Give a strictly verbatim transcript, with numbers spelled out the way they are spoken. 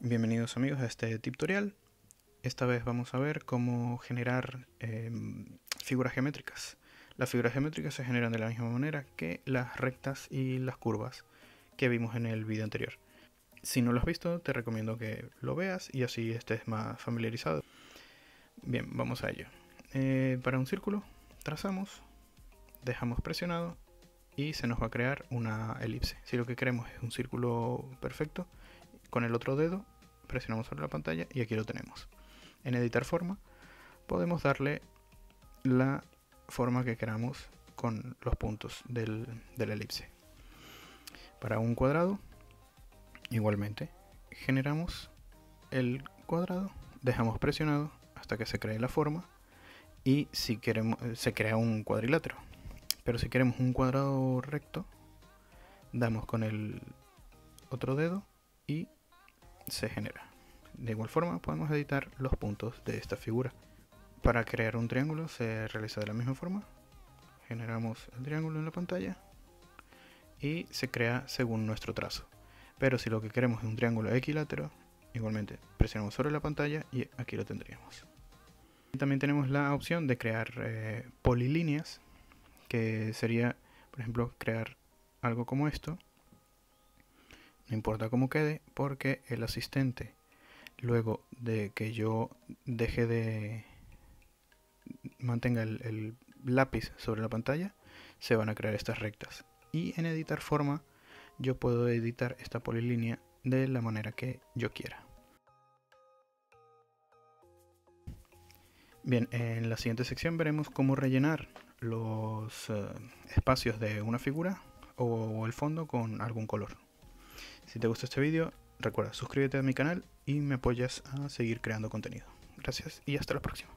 Bienvenidos amigos a este Tiptorial. Esta vez vamos a ver cómo generar eh, figuras geométricas. Las figuras geométricas se generan de la misma manera que las rectas y las curvas que vimos en el video anterior. Si no lo has visto, te recomiendo que lo veas y así estés más familiarizado. Bien, vamos a ello. Eh, para un círculo, trazamos, dejamos presionado y se nos va a crear una elipse. Si lo que queremos es un círculo perfecto, con el otro dedo presionamos sobre la pantalla y aquí lo tenemos. En editar forma podemos darle la forma que queramos con los puntos del, de la elipse. Para un cuadrado igualmente generamos el cuadrado, dejamos presionado hasta que se cree la forma y si queremos se crea un cuadrilátero. Pero si queremos un cuadrado recto damos con el otro dedo y se genera. De igual forma podemos editar los puntos de esta figura. Para crear un triángulo se realiza de la misma forma. Generamos el triángulo en la pantalla y se crea según nuestro trazo. Pero si lo que queremos es un triángulo equilátero, igualmente presionamos sobre la pantalla y aquí lo tendríamos. También tenemos la opción de crear eh, polilíneas, que sería, por ejemplo, crear algo como esto. No importa cómo quede, porque el asistente, luego de que yo deje de mantenga el, el lápiz sobre la pantalla, se van a crear estas rectas. Y en editar forma, yo puedo editar esta polilínea de la manera que yo quiera. Bien, en la siguiente sección veremos cómo rellenar los eh, espacios de una figura o el fondo con algún color. Si te gusta este vídeo, recuerda suscríbete a mi canal y me apoyas a seguir creando contenido. Gracias y hasta la próxima.